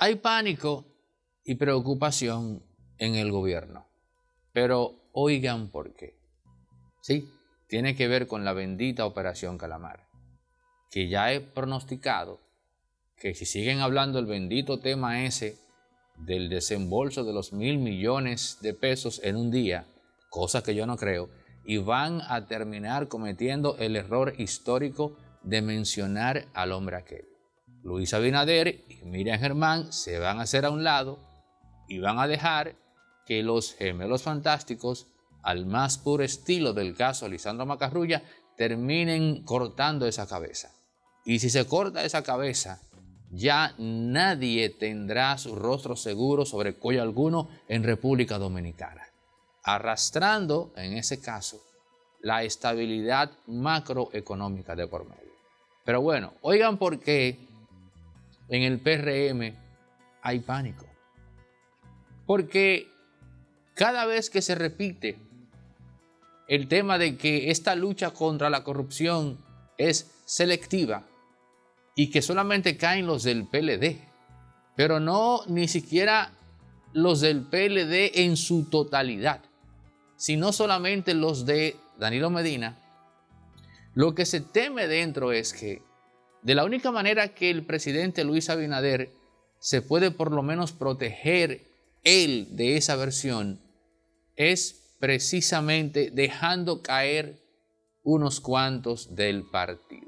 Hay pánico y preocupación en el gobierno, pero oigan por qué. Sí, tiene que ver con la bendita Operación Calamar, que ya he pronosticado que si siguen hablando el bendito tema ese del desembolso de los 1.000 millones de pesos en un día, cosa que yo no creo, y van a terminar cometiendo el error histórico de mencionar al hombre aquel. Luis Abinader y Miriam Germán se van a hacer a un lado y van a dejar que los gemelos fantásticos, al más puro estilo del caso Lisandro Macarrulla, terminen cortando esa cabeza. Y si se corta esa cabeza, ya nadie tendrá su rostro seguro sobre cuello alguno en República Dominicana, arrastrando, en ese caso, la estabilidad macroeconómica de por medio. Pero bueno, oigan por qué en el PRM hay pánico. Porque cada vez que se repite el tema de que esta lucha contra la corrupción es selectiva y que solamente caen los del PLD, pero no ni siquiera los del PLD en su totalidad, sino solamente los de Danilo Medina, lo que se teme dentro es que de la única manera que el presidente Luis Abinader se puede por lo menos proteger él de esa versión es precisamente dejando caer unos cuantos del partido.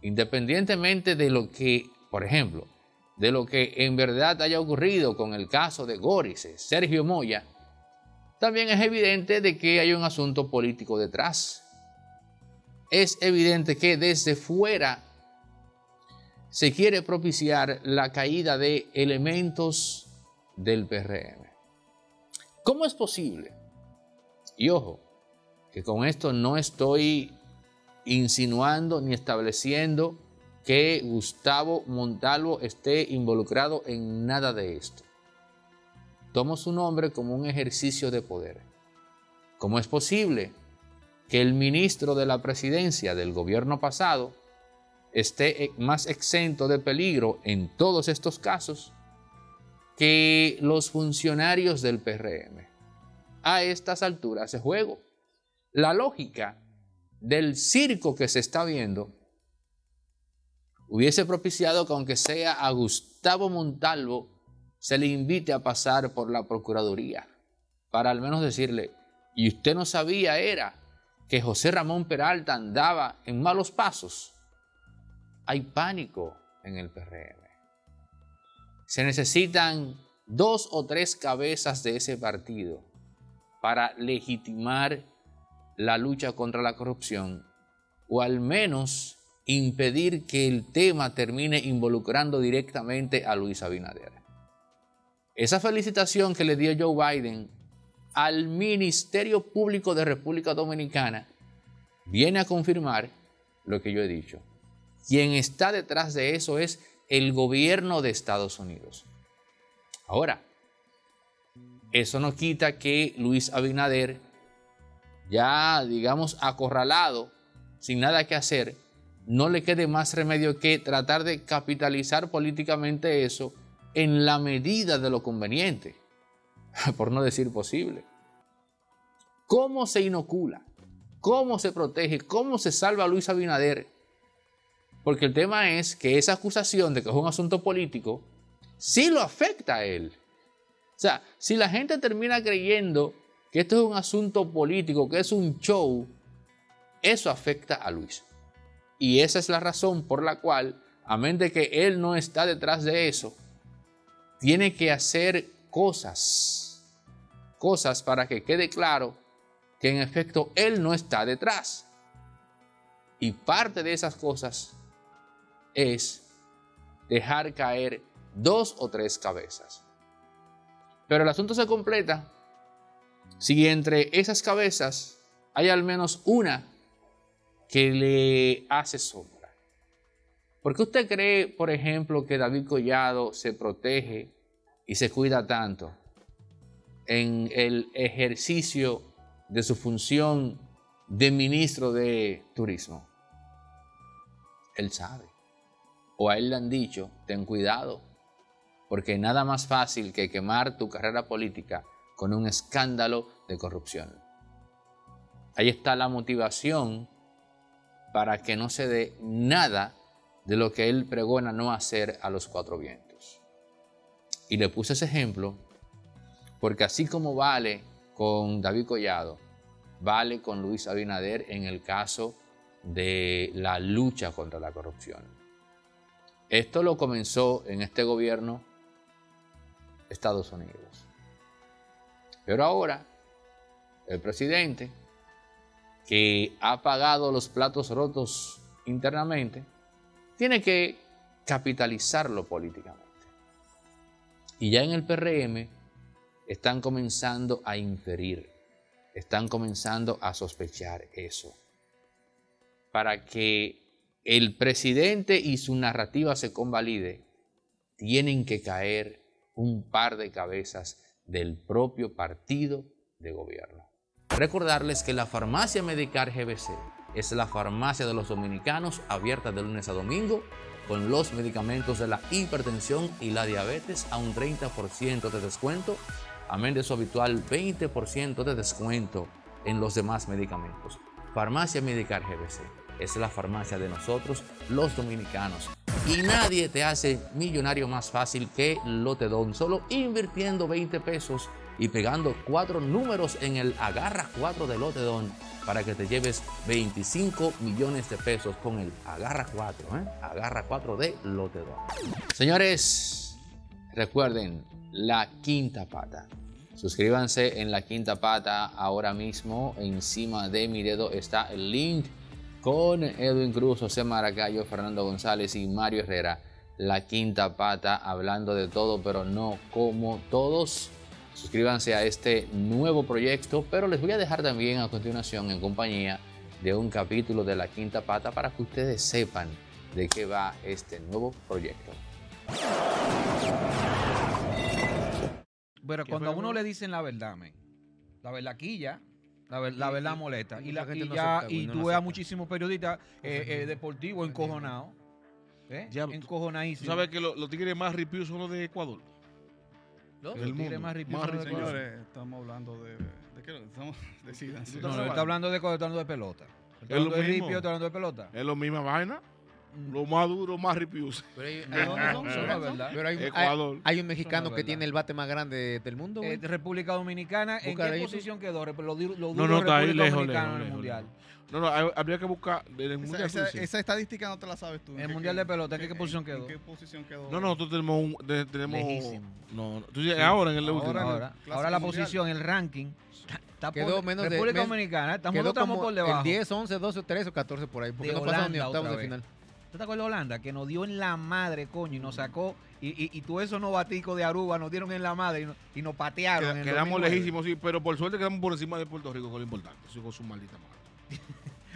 Independientemente de lo que, por ejemplo, de lo que en verdad haya ocurrido con el caso de Goris, Sergio Moya, también es evidente de que hay un asunto político detrás. Es evidente que desde fuera se quiere propiciar la caída de elementos del PRM. ¿Cómo es posible? Y ojo, que con esto no estoy insinuando ni estableciendo que Gustavo Montalvo esté involucrado en nada de esto. Tomo su nombre como un ejercicio de poder. ¿Cómo es posible que el ministro de la presidencia del gobierno pasado esté más exento de peligro en todos estos casos que los funcionarios del PRM? A estas alturas de juego, la lógica del circo que se está viendo hubiese propiciado que aunque sea a Gustavo Montalvo se le invite a pasar por la Procuraduría para al menos decirle, y usted no sabía era que José Ramón Peralta andaba en malos pasos. Hay pánico en el PRM. Se necesitan 2 o 3 cabezas de ese partido para legitimar la lucha contra la corrupción o al menos impedir que el tema termine involucrando directamente a Luis Abinader. Esa felicitación que le dio Joe Biden al Ministerio Público de República Dominicana viene a confirmar lo que yo he dicho. Quien está detrás de eso es el gobierno de Estados Unidos. Ahora, eso no quita que Luis Abinader, ya digamos acorralado, sin nada que hacer, no le quede más remedio que tratar de capitalizar políticamente eso en la medida de lo conveniente, por no decir posible. ¿Cómo se inocula? ¿Cómo se protege? ¿Cómo se salva a Luis Abinader? Porque el tema es que esa acusación de que es un asunto político sí lo afecta a él. O sea, si la gente termina creyendo que esto es un asunto político, que es un show, eso afecta a Luis. Y esa es la razón por la cual, a menos de que él no está detrás de eso, tiene que hacer cosas para que quede claro que en efecto él no está detrás. Y parte de esas cosas es dejar caer 2 o 3 cabezas. Pero el asunto se completa si entre esas cabezas hay al menos una que le hace sombra. ¿Por qué usted cree, por ejemplo, que David Collado se protege y se cuida tanto en el ejercicio de su función de ministro de Turismo? Él sabe, o a él le han dicho, ten cuidado, porque nada más fácil que quemar tu carrera política con un escándalo de corrupción. Ahí está la motivación para que no se dé nada de lo que él pregona no hacer a los cuatro vientos. Y le puse ese ejemplo porque así como vale con David Collado, vale con Luis Abinader en el caso de la lucha contra la corrupción. Esto lo comenzó en este gobierno Estados Unidos. Pero ahora el presidente, que ha pagado los platos rotos internamente, tiene que capitalizarlo políticamente. Y ya en el PRM están comenzando a inferir, están comenzando a sospechar eso. Para que el presidente y su narrativa se convalide, tienen que caer un par de cabezas del propio partido de gobierno. Recordarles que la Farmacia Medicar GBC es la farmacia de los dominicanos, abierta de lunes a domingo, con los medicamentos de la hipertensión y la diabetes a un 30% de descuento, amén de su habitual 20% de descuento en los demás medicamentos. Farmacia Medicar GBC es la farmacia de nosotros, los dominicanos. Y nadie te hace millonario más fácil que Lotedon, solo invirtiendo 20 pesos y pegando 4 números en el Agarra 4 de Lotedon para que te lleves 25 millones de pesos con el Agarra 4, Agarra 4 de Lotedon. Señores, recuerden, La Quinta Pata. Suscríbanse en La Quinta Pata ahora mismo. Encima de mi dedo está el link con Edwin Cruz, José Maracayo, Fernando González y Mario Herrera. La Quinta Pata, hablando de todo, pero no como todos. Suscríbanse a este nuevo proyecto, pero les voy a dejar también a continuación en compañía de un capítulo de La Quinta Pata para que ustedes sepan de qué va este nuevo proyecto. Pero cuando a uno le dicen la verdad, men, la verdad quilla, la verdad molesta. Y la gente quilla, no, y tú ves a muchísimos periodistas deportivos encojonados, encojonadísimos. ¿Sabes que los tigres más ripios son los de Ecuador? El mundo. Más señores, estamos hablando de qué estamos de SIDA. No, está hablando de pelota. Está hablando de ripio, está hablando de pelota. Es la misma vaina. Lo más duro, más ripios. Pero hay un mexicano que tiene el bate más grande del mundo. República Dominicana, ¿en qué posición quedó? No, está ahí lejos. No, habría que buscar. Esa estadística no te la sabes tú. El mundial de pelota, ¿en qué posición quedó? No, nosotros tenemos lejísimo. Ahora en el último. Ahora la posición, el ranking. Quedó menos de República Dominicana, estamos por debajo. El 10, 11, 12, 13 o 14 por ahí. Porque no pasamos ni octavos de final. ¿Te acuerdas de Holanda? Que nos dio en la madre, coño, y nos sacó, y todo eso novaticos de Aruba nos dieron en la madre y nos patearon. Quedamos lejísimos, sí, pero por suerte quedamos por encima de Puerto Rico, que es lo importante. Eso con su maldita madre.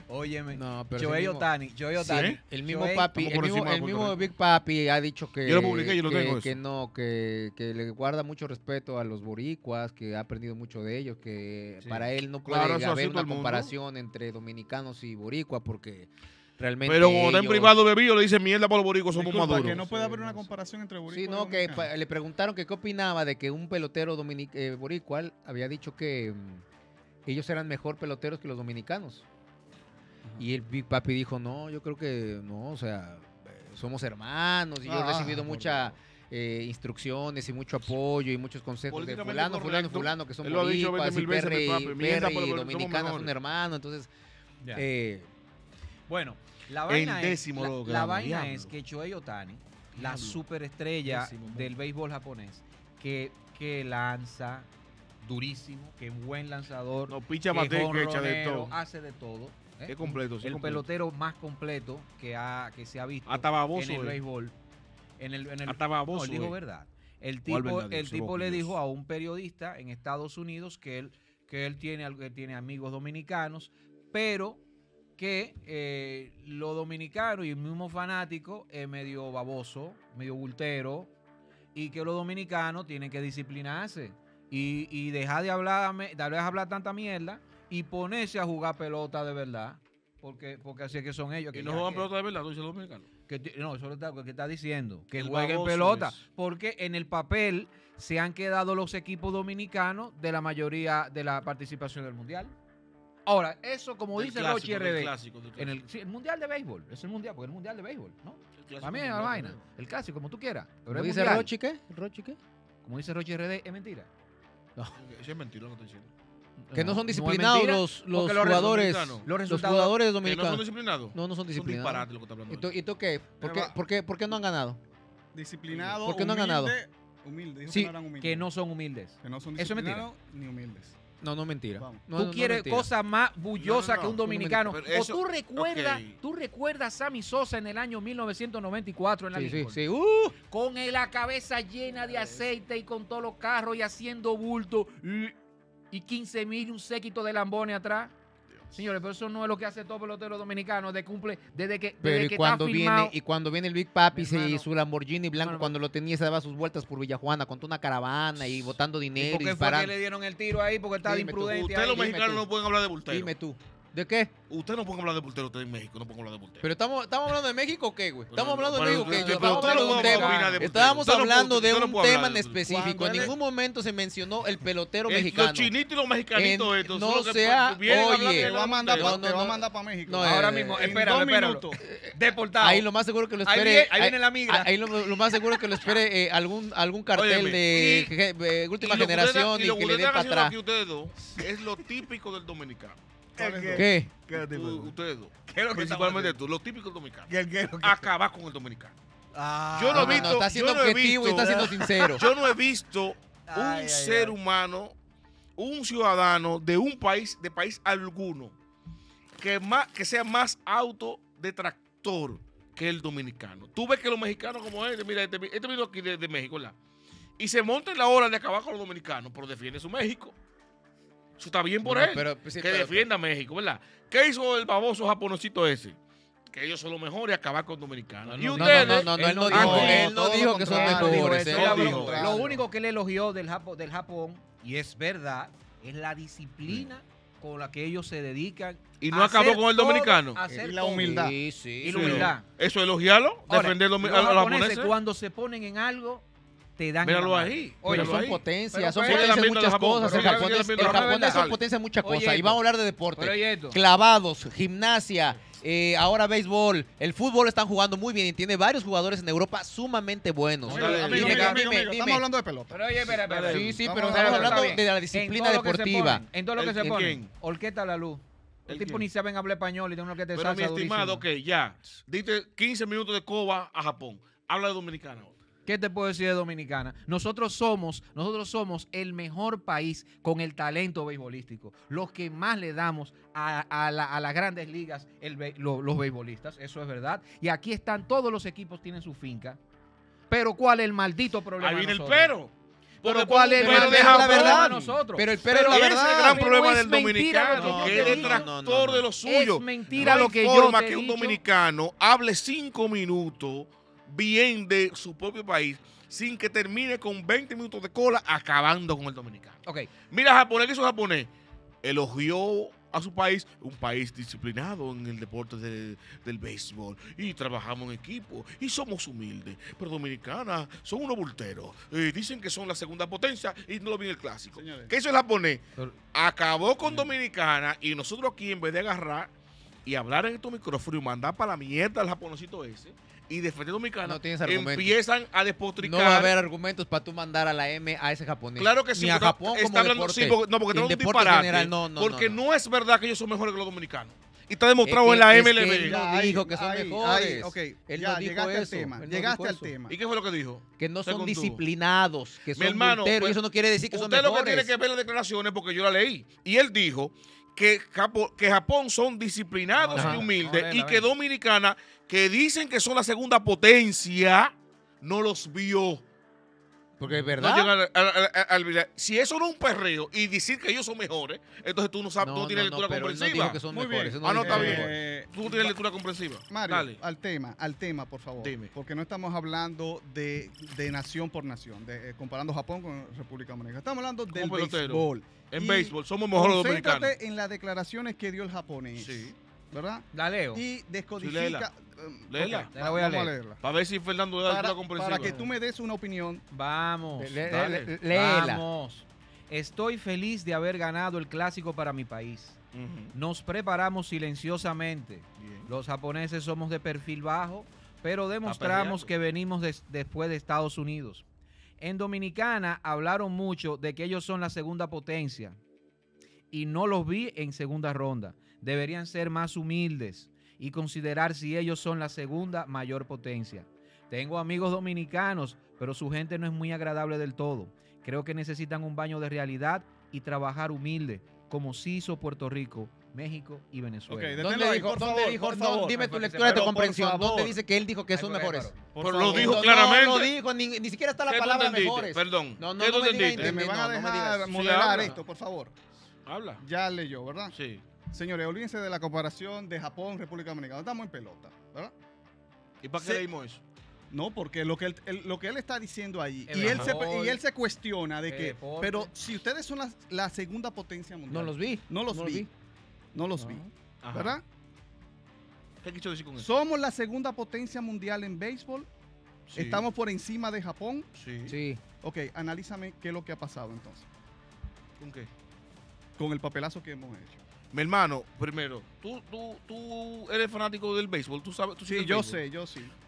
Óyeme, Shohei Ohtani, el mismo papi, el mismo Big Papi ha dicho que, yo lo publiqué, yo lo tengo que no, que le guarda mucho respeto a los boricuas, que ha aprendido mucho de ellos, que sí, para él no puede haber una comparación entre dominicanos y boricuas porque... Realmente pero cuando está en privado bebido le dice mierda por los boricos, somos maduros. Que no puede haber una comparación entre boricos. Sí, no, que le preguntaron que qué opinaba de que un pelotero boricual había dicho que ellos eran mejor peloteros que los dominicanos. Ajá. Y el Big Papi dijo, no, yo creo que no, o sea, somos hermanos y yo he recibido muchas instrucciones y mucho apoyo y muchos consejos de fulano, que son boricuas y Perry y dominicanos son hermanos, entonces... Yeah. Bueno, la vaina es que Shohei Ohtani, la superestrella del béisbol japonés, que lanza durísimo, que es buen lanzador, no, picha que echa de todo, hace de todo. Es completo. Sí, el completo. Pelotero más completo que se ha visto baboso, en el béisbol. Baboso, no, él dijo verdad. El tipo le dijo a un periodista en Estados Unidos que él tiene amigos dominicanos, pero... que los dominicanos y el mismo fanático es medio baboso, medio bultero, y que los dominicanos tienen que disciplinarse y dejar de hablar tanta mierda y ponerse a jugar pelota de verdad. Porque así es que son ellos. Que y no juegan pelota de verdad, tú dices los dominicanos. No, eso es lo que está diciendo. Que jueguen pelota. Es. Porque en el papel se han quedado los equipos dominicanos de la mayoría de la participación del Mundial. Ahora, eso como dice Roqui RD. El mundial de béisbol. Es el mundial, porque es el mundial de béisbol, ¿no? Para mí es la vaina. El clásico, como tú quieras. Pero dice Roqui qué? ¿Roqui qué? Como dice Roqui RD, es mentira. No. Eso es mentira lo que estoy diciendo. Que no son disciplinados los jugadores dominicanos. ¿Que no son disciplinados? No, no son disciplinados. Son disparates lo que está hablando. ¿Y tú qué? ¿Por qué no han ganado? Disciplinados, ¿por qué no han ganado? Humildes. Sí, que no son humildes. Que no son disciplinados ni humildes. No, no es mentira. Tú quieres cosa más bullosa que un dominicano. O tú recuerdas a Sammy Sosa en el año 1994 en la Lisboa. Sí, sí. Con la cabeza llena de aceite y con todos los carros y haciendo bulto. Y 15,000 un séquito de lambones atrás. Señores, pero eso no es lo que hace todo pelotero dominicano de cumple desde que cuando está firmado. Viene, y cuando viene el Big Papi y su Lamborghini blanco, cuando lo tenía, se daba sus vueltas por Villajuana con toda una caravana y botando dinero. ¿Por qué fue que le dieron el tiro ahí? Porque estaba imprudente. Ustedes los mexicanos no pueden hablar de bultero. Dime tú. ¿De qué? Ustedes no pueden hablar de bultero, ustedes en México no pueden hablar de bultero. ¿Pero estamos hablando de México o qué, güey? Estamos hablando de México, ¿qué? Estábamos hablando de un tema en específico. En ningún momento se mencionó el pelotero mexicano. Los chinitos y los mexicanitos estos. No sea, oye. Te va a mandar para México. Ahora mismo, espéralo. Deportado. Ahí lo más seguro que lo espere. Ahí viene la migra. Ahí lo más seguro que lo espere algún cartel de última generación y que le dé para atrás. Es lo típico del dominicano. ¿Qué? Ustedes dos. Principalmente tú, los típicos dominicanos. Acabar con el dominicano. Yo no he visto. Está siendo objetivo y está siendo sincero. Yo no he visto un ser humano, un ciudadano de un país, alguno, que sea más autodetractor que el dominicano. Tú ves que los mexicanos, como él, mira, este vino aquí de México, ¿verdad? Y se monta en la hora de acabar con los dominicanos, pero defiende su México. Eso está bien por él, pero defienda a México, ¿verdad? ¿Qué hizo el baboso japonosito ese? Que ellos son los mejores, acabar con dominicanos. No, y ustedes, él no dijo que son mejores. Lo único que él elogió del Japón, y es verdad, es la disciplina con la que ellos se dedican. Y no acabó con el dominicano. Y la humildad. Y la humildad. Eso, elogiarlo, defenderlo a los japoneses. Cuando se ponen en algo, te dan. Míralo ahí. Oye, son potencias, en muchas cosas. El japonés son potencias en muchas cosas. Y vamos a hablar de deporte. Clavados, gimnasia, ahora béisbol. El fútbol están jugando muy bien y tiene varios jugadores en Europa sumamente buenos. Estamos hablando de pelota. Pero oye, espera. Sí, pero estamos hablando de la disciplina deportiva. En todo lo que se pone. Orquesta la luz. El tipo ni saben hablar español y tiene una orquesta de salsa durísima. Pero mi estimado, que ya diste 15 minutos de coba a Japón. Habla de dominicana. ¿Qué te puedo decir de dominicana? Nosotros somos el mejor país con el talento beisbolístico. Los que más le damos a las grandes ligas los beisbolistas, eso es verdad. Y aquí están todos los equipos, tienen su finca. Pero ¿cuál es el maldito problema? Ahí viene el pero. Pero ¿cuál es el problema de nosotros? Pero el pero es la verdad. Es el gran problema del dominicano, que es detractor de lo suyo. Es mentira lo que yo te he dicho. No hay forma que un dominicano hable 5 minutos bien de su propio país sin que termine con 20 minutos de cola acabando con el dominicano. Okay. Mira, japonés, que hizo japonés, elogió a su país, un país disciplinado en el deporte del béisbol, y trabajamos en equipo y somos humildes, pero dominicanas son unos bulteros, dicen que son la segunda potencia y no lo vi en el clásico. Señores, ¿qué hizo el japonés? Acabó con dominicana, y nosotros aquí, en vez de agarrar y hablar en estos micrófonos y mandar para la mierda al japonosito ese y defender dominicano, empiezan a despotricar. No va a haber argumentos para tú mandar a la M a ese japonés. Claro que sí. Ni a Japón está como hablando, deporte. Sí, porque tenemos un disparate. General, no es verdad que ellos son mejores que los dominicanos. Y está demostrado en la MLB. Él no dijo que son mejores. Él no dijo eso. Llegaste al tema. ¿Y qué fue lo que dijo? Que no son disciplinados, que son bulteros. Y eso no quiere decir que son mejores. Usted lo que tiene que ver las declaraciones, porque yo la leí. Y él dijo que Japón son disciplinados y humildes, y que dominicana, que dicen que son la segunda potencia, no los vio. Porque es verdad. No si eso no es un perreo y decir que ellos son mejores, entonces tú no sabes, tú tienes lectura comprensiva. Muy bien. No, está bien. Tú tienes lectura comprensiva. Mario, dale. Al tema, por favor. Dime. Porque no estamos hablando de nación por nación, comparando Japón con República Dominicana. Estamos hablando del béisbol. En béisbol somos mejores los dominicanos. Concéntrate en las declaraciones que dio el japonés. Sí. ¿verdad? La leo. Y descodifica. Sí, léela. Okay, la voy a leerla. Para ver si Fernando da una comprensión. Para que tú me des una opinión. Vamos. Léela. Vamos. Estoy feliz de haber ganado el clásico para mi país. Nos preparamos silenciosamente. Bien. Los japoneses somos de perfil bajo, pero demostramos que venimos después de Estados Unidos. En Dominicana hablaron mucho de que ellos son la segunda potencia y no los vi en segunda ronda. Deberían ser más humildes y considerar si ellos son la segunda mayor potencia. Tengo amigos dominicanos, pero su gente no es muy agradable del todo. Creo que necesitan un baño de realidad y trabajar humilde, como sí hizo Puerto Rico, México y Venezuela. Okay, ¿Dónde dijo, por favor? Dime tu lectura de tu comprensión. ¿Dónde dice que él dijo que son mejores? Pero lo dijo claramente. No, dijo, ni siquiera está la palabra mejores. Perdón. No, me van a dejar moderar esto, por favor. Habla. Ya leyó, ¿verdad? Sí. Señores, olvídense de la comparación de Japón, República Dominicana. Estamos en pelota, ¿verdad? ¿Y para qué leímos eso? No, porque lo que él está diciendo ahí, y él se cuestiona de que, pero si ustedes son la segunda potencia mundial. No los vi. Ajá. ¿Verdad? ¿Qué quiso decir con eso? Somos la segunda potencia mundial en béisbol. Sí. Estamos por encima de Japón. Sí. Ok, analízame qué es lo que ha pasado entonces. ¿Con qué? Con el papelazo que hemos hecho. Mi hermano, primero, tú eres fanático del béisbol, tú sabes. Sí, yo sé.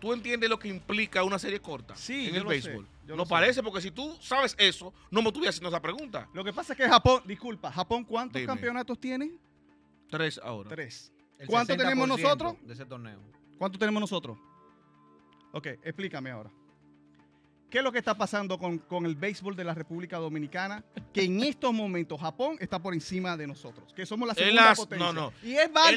¿Tú entiendes lo que implica una serie corta en el béisbol? No parece, porque si tú sabes eso, no me estuvieras haciendo esa pregunta. Lo que pasa es que Japón, ¿cuántos campeonatos tiene? 3 ahora. 3. ¿Cuánto tenemos nosotros? De ese torneo. ¿Cuánto tenemos nosotros? Ok, explícame ahora. ¿Qué es lo que está pasando con el béisbol de la República Dominicana? Que en estos momentos Japón está por encima de nosotros. Que somos la segunda potencia. No. Y es válido.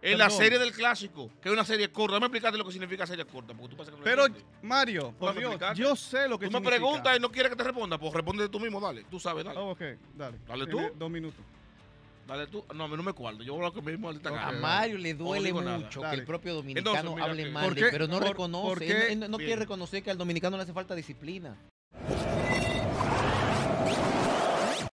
En la serie del clásico, que es una serie corta. Déjame explicarte lo que significa serie corta. Porque tú pasas que pero, Mario, por Dios, yo sé lo que tú significa. Tú me preguntas y no quieres que te responda. Pues responde tú mismo, dale. Tú sabes, dale. Oh, ok, dale. Dale tú. 2 minutos. Dale tú. No, a mí no me acuerdo. Yo hablo que mismo ahorita. Okay, a Mario le duele mucho que el propio dominicano hable mal, pero no reconoce. Él no quiere reconocer que al dominicano le hace falta disciplina.